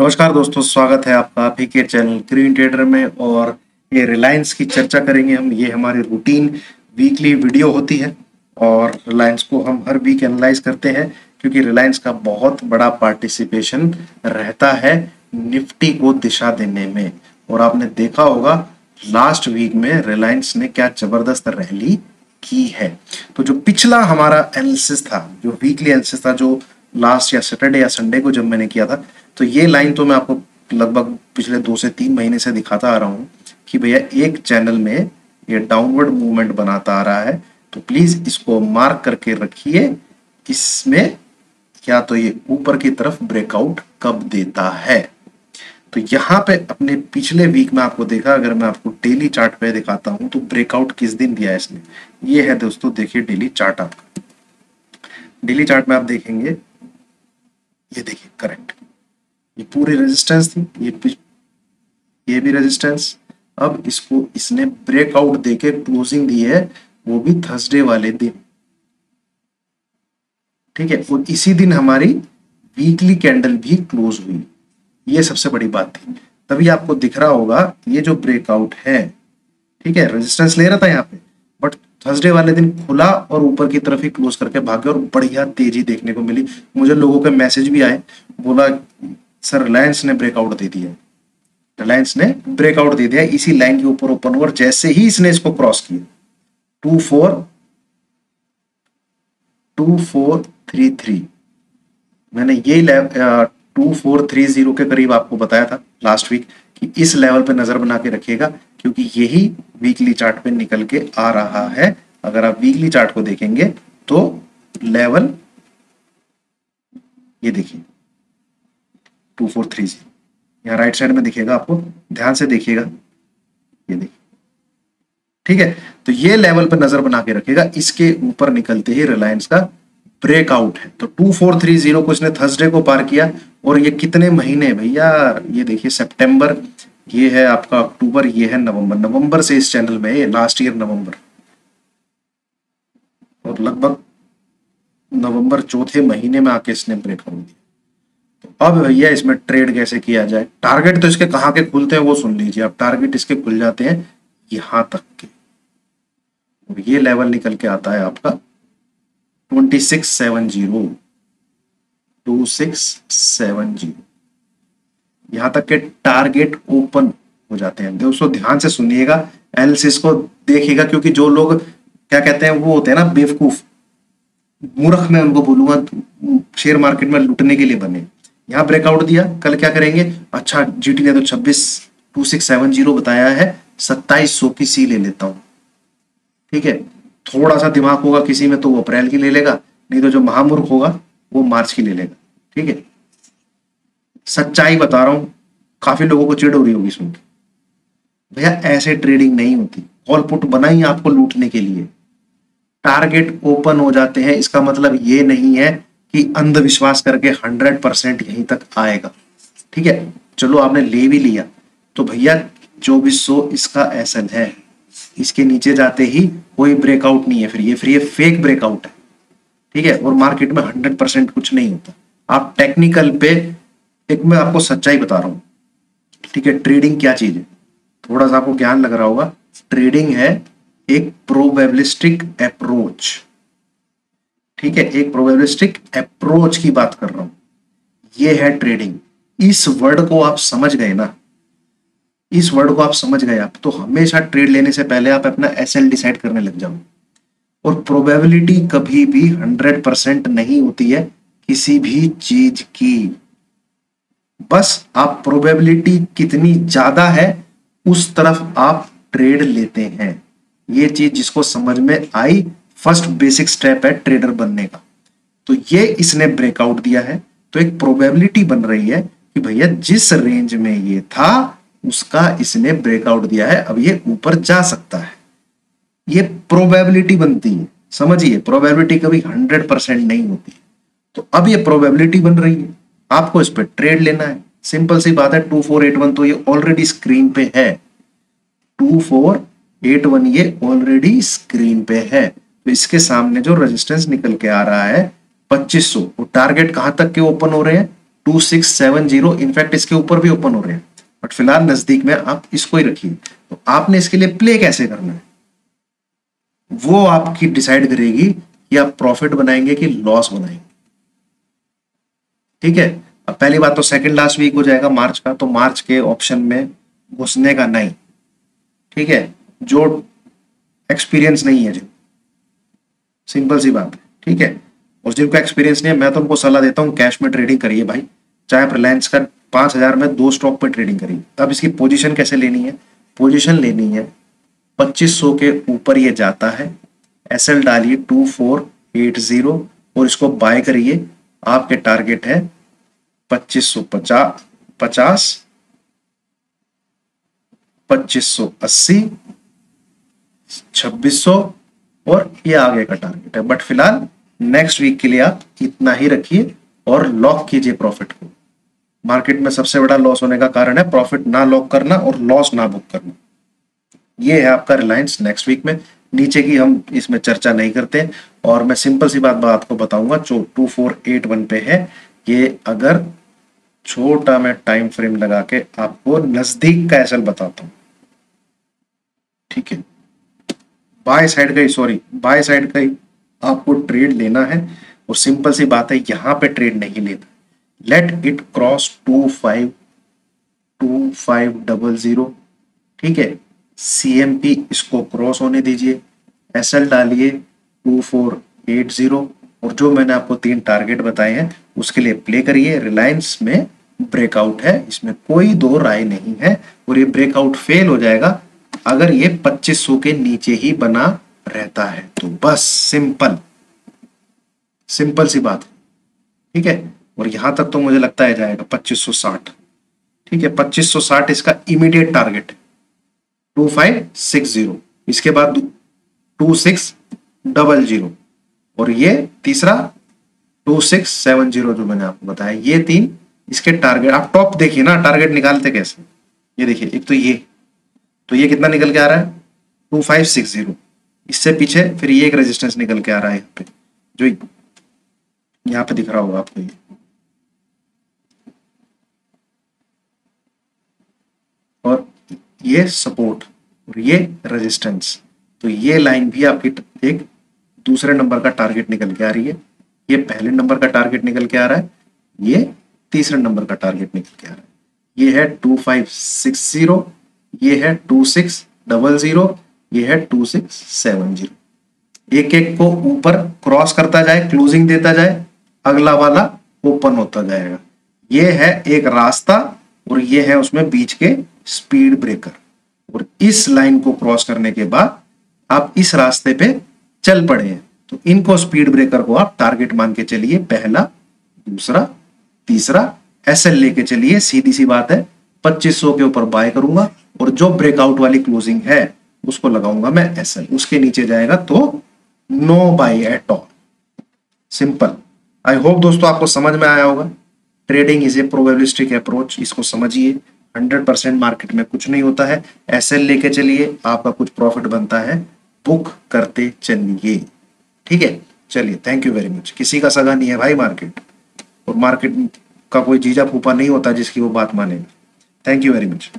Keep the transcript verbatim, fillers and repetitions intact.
नमस्कार दोस्तों, स्वागत है आपका आप ही के चैनल ग्रीन ट्रेडर में। और ये रिलायंस की चर्चा करेंगे हम। ये हमारी रूटीन वीकली वीडियो होती है और रिलायंस को हम हर वीक एनालाइज करते हैं, क्योंकि रिलायंस का बहुत बड़ा पार्टिसिपेशन रहता है निफ्टी को दिशा देने में। और आपने देखा होगा लास्ट वीक में रिलायंस ने क्या जबरदस्त रैली की है। तो जो पिछला हमारा एनालिसिस था, जो वीकली एनालिसिस था, जो लास्ट या सैटरडे या संडे को जब मैंने किया था, तो ये लाइन तो मैं आपको लगभग पिछले दो से तीन महीने से दिखाता आ रहा हूँ कि भैया एक चैनल में ये डाउनवर्ड मूवमेंट बनाता आ रहा है। तो प्लीज इसको मार्क करके रखिए, इसमें क्या तो ये ऊपर की तरफ ब्रेकआउट कब देता है। तो यहाँ पे अपने पिछले वीक में आपको देखा, अगर मैं आपको डेली चार्ट पे दिखाता हूँ तो ब्रेकआउट किस दिन दिया है इसने, ये है दोस्तों। देखिए डेली चार्ट, आप डेली चार्ट में आप देखेंगे, ये देखिए करेक्ट, ये पूरी रेजिस्टेंस थी, ये ये भी रेजिस्टेंस। अब इसको इसने ब्रेकआउट देके क्लोजिंग दी है, वो भी थर्सडे वाले दिन, ठीक है। और इसी दिन हमारी वीकली कैंडल भी क्लोज हुई, ये सबसे बड़ी बात थी। तभी आपको दिख रहा होगा ये जो ब्रेकआउट है, ठीक है, रेजिस्टेंस ले रहा था यहाँ पे, बट थर्सडे वाले दिन खुला और ऊपर की तरफ ही क्लोज करके भागे और बढ़िया तेजी देखने को मिली। मुझे लोगों के मैसेज भी आए, बोला सर रिलायंस ने ब्रेकआउट दे दिया, रिलायंस ने ब्रेकआउट दे दिया इसी लाइन के ऊपर ओपन हुआ। जैसे ही इसने इसको क्रॉस किया two four two four three three मैंने यही टू फोर थ्री जीरो के करीब आपको बताया था लास्ट वीक कि इस लेवल पे नजर बना के रखिएगा, क्योंकि यही वीकली चार्ट पे निकल के आ रहा है। अगर आप वीकली चार्ट को देखेंगे तो लेवल ये देखिए टू फोर थ्री जीरो यहाँ राइट साइड में दिखेगा, आपको ध्यान से देखिएगा, ये देखिए, ठीक है। तो ये लेवल पे नजर बना के रखिएगा, इसके ऊपर निकलते ही रिलायंस का ब्रेकआउट है। तो टू फोर थ्री जीरो को इसने थर्सडे को पार किया। और ये कितने महीने भैया, ये देखिए सितंबर, ये है आपका अक्टूबर, ये है नवंबर। नवंबर से इस चैनल में, लास्ट ईयर नवंबर, और लगभग नवंबर चौथे महीने में आके इसने ब्रेकआउट दिया। तो अब भैया इसमें ट्रेड कैसे किया जाए, टारगेट तो इसके कहाँ के खुलते हैं वो सुन लीजिए आप। टारगेट इसके खुल जाते हैं यहाँ तक के, और ये लेवल निकल के आता है आपका two six seven zero, two six seven zero, यहां तक के टारगेट ओपन हो जाते हैं। दोस्तों ध्यान से सुनिएगा, एनालिसिस को देखिएगा, क्योंकि जो लोग क्या कहते हैं वो होते हैं ना बेवकूफ, मूर्ख, मैं उनको बोलूंगा शेयर मार्केट में लूटने के लिए बने। यहाँ ब्रेकआउट दिया, कल क्या करेंगे, अच्छा जीटी ने तो छब्बीस टू सिक्स सेवन जीरो बताया है, सत्ताईस सौ की सी ले लेता हूं, ठीक है। थोड़ा सा दिमाग होगा किसी में तो वो अप्रैल की ले लेगा, नहीं तो जो महामूर्ख होगा वो मार्च की ले लेगा, ठीक है। सच्चाई बता रहा हूं, काफी लोगों को चिढ़ हो रही होगी सुन के। भैया ऐसे ट्रेडिंग नहीं होती, कॉल पुट बनाई आपको लूटने के लिए। टारगेट ओपन हो जाते हैं, इसका मतलब ये नहीं है कि अंधविश्वास करके हंड्रेड परसेंट यहीं तक आएगा, ठीक है। चलो आपने ले भी लिया तो भैया चौबीस सौ इसका एसएल है, इसके नीचे जाते ही कोई ब्रेकआउट नहीं है, फिर ये फिर ये फेक ब्रेकआउट है, ठीक है। और मार्केट में हंड्रेड परसेंट कुछ नहीं होता। आप टेक्निकल पे, एक मैं आपको सच्चाई बता रहा हूँ, ठीक है। ट्रेडिंग क्या चीज है, थोड़ा सा आपको ज्ञान लग रहा होगा। ट्रेडिंग है एक प्रोबेबिलिस्टिक अप्रोच, ठीक है, एक प्रोबेबिलिस्टिक अप्रोच की बात कर रहा हूँ, ये है ट्रेडिंग। इस वर्ड को आप समझ गए ना, इस वर्ड को आप समझ गए आप, तो हमेशा ट्रेड लेने से पहले आप अपना एसएल डिसाइड करने लग जाओ। और प्रोबेबिलिटी कभी भी हंड्रेड परसेंट नहीं होती है किसी भी चीज की, बस आप प्रोबेबिलिटी कितनी ज्यादा है उस तरफ आप ट्रेड लेते हैं। ये चीज जिसको समझ में आई, फर्स्ट बेसिक स्टेप है ट्रेडर बनने का। तो ये इसने ब्रेकआउट दिया है, तो एक प्रोबेबिलिटी बन रही है कि भैया जिस रेंज में ये था उसका इसने ब्रेकआउट दिया है, अब ये ऊपर जा सकता है। ये प्रोबेबिलिटी बनती है, समझिए। प्रोबेबिलिटी कभी हंड्रेड परसेंट नहीं होती। तो अब ये प्रोबेबिलिटी बन रही है, आपको इस पर ट्रेड लेना है, सिंपल सी बात है। टू फोर एट वन तो ये ऑलरेडी स्क्रीन पे है, टू फोर एट वन ये ऑलरेडी स्क्रीन पे है। तो इसके सामने जो रेजिस्टेंस निकल के आ रहा है पच्चीस सौ, वो टारगेट कहां तक के ओपन हो रहे हैं, two six seven zero, in fact इसके ऊपर भी ओपन हो रहे हैं बट फिलहाल नजदीक में आप इसको ही रखिए। तो आपने इसके लिए प्ले कैसे करना है वो आपकी डिसाइड करेगी कि आप प्रॉफिट बनाएंगे कि लॉस बनाएंगे, ठीक है। अब पहली बात तो सेकंड लास्ट वीक हो जाएगा मार्च का, तो मार्च के ऑप्शन में घुसने का नहीं, ठीक है, जो एक्सपीरियंस नहीं है, जो सिंपल सी बात है, ठीक है। और जिनको एक्सपीरियंस नहीं है मैं तो उनको सलाह देता हूँ कैश में ट्रेडिंग करिए भाई, चाहे आप रिलायंस का पांच हजार में दो स्टॉक पर ट्रेडिंग करिए। अब इसकी पोजिशन कैसे लेनी है, पोजिशन लेनी है पच्चीस सौ के ऊपर ये जाता है, एस एल डालिए टू फोर एट जीरो, और इसको बाय करिए। आपके टारगेट है पच्चीस सौ पचास, पच्चीस सौ अस्सी, छब्बीस सौ और ये आगे का टारगेट है। बट फिलहाल नेक्स्ट वीक के लिए आप इतना ही रखिए और लॉक कीजिए प्रॉफिट को। मार्केट में सबसे बड़ा लॉस होने का कारण है प्रॉफिट ना लॉक करना और लॉस ना बुक करना। ये है आपका रिलायंस नेक्स्ट वीक में। नीचे की हम इसमें चर्चा नहीं करते और मैं सिंपल सी बात बात आपको बताऊंगा जो टू फोर एट वन पे है, ये अगर छोटा मैं टाइम फ्रेम लगा के आपको नजदीक का एसएल बताता हूं, ठीक है। बाय साइड का ही सॉरी बाय साइड का ही आपको ट्रेड लेना है और सिंपल सी बात है यहां पे ट्रेड नहीं लेना। Let it cross two five two five double zero, ठीक है। सीएमपी इसको क्रॉस होने दीजिए, एसएल डालिए टू फोर एट जीरो, और जो मैंने आपको तीन टारगेट बताए हैं उसके लिए प्ले करिए। रिलायंस में ब्रेकआउट है, इसमें कोई दो राय नहीं है, और ये ब्रेकआउट फेल हो जाएगा अगर ये पच्चीस सौ के नीचे ही बना रहता है तो। बस सिंपल सिंपल सी बात, ठीक है। और यहां तक तो मुझे लगता है जाएगा पच्चीस सौ साठ, ठीक है। पच्चीस सौ साठ इसका इमीडिएट टारगेट है टू फाइव सिक्स जीरो, इसके बाद टू सिक्स डबल जीरो, और ये तीसरा टू सिक्स सेवन जीरो जो मैंने आपको बताया। ये तीन इसके टारगेट। आप टॉप देखिए ना, टारगेट निकालते कैसे, ये देखिए। एक तो ये तो ये कितना निकल के आ रहा है टू फाइव सिक्स जीरो, इससे पीछे फिर ये एक रेजिस्टेंस निकल के आ रहा है यहाँ पे, जो यहाँ पे दिख रहा होगा आपको, ये और ये सपोर्ट और ये रेजिस्टेंस। तो ये लाइन भी आपकी एक दूसरे नंबर का टारगेट निकल के आ रही है, ये पहले नंबर का टारगेट निकल के आ रहा है, ये तीसरे नंबर का टारगेट निकल के आ रहा है। ये है टू फाइव सिक्स जीरो, ये है टू सिक्स डबल जीरो, ये है टू सिक्स सेवन जीरो। एक एक को ऊपर क्रॉस करता जाए, क्लोजिंग देता जाए, अगला वाला ओपन होता जाएगा। ये है एक रास्ता और ये है उसमें बीच के स्पीड ब्रेकर, और इस लाइन को क्रॉस करने के बाद आप इस रास्ते पे चल पड़े हैं। तो इनको स्पीड ब्रेकर को आप टारगेट मान के चलिए, पहला, दूसरा, तीसरा, एसएल लेके चलिए। सीधी सी बात है पच्चीस सौ के ऊपर बाय करूंगा और जो ब्रेकआउट वाली क्लोजिंग है उसको लगाऊंगा मैं एसएल। उसके नीचे जाएगा तो no buy at all, simple. I hope दोस्तों आपको समझ में आया होगा। Trading is a probabilistic approach, इसको समझिए। हंड्रेड परसेंट मार्केट में कुछ नहीं होता है। एसएल लेके चलिए, आपका कुछ प्रॉफिट बनता है, बुक करते चलिए, ठीक है। चलिए, थैंक यू वेरी मच। किसी का सगा नहीं है भाई मार्केट, और मार्केट का कोई जीजा फूफा नहीं होता जिसकी वो बात मानेगा। Thank you very much.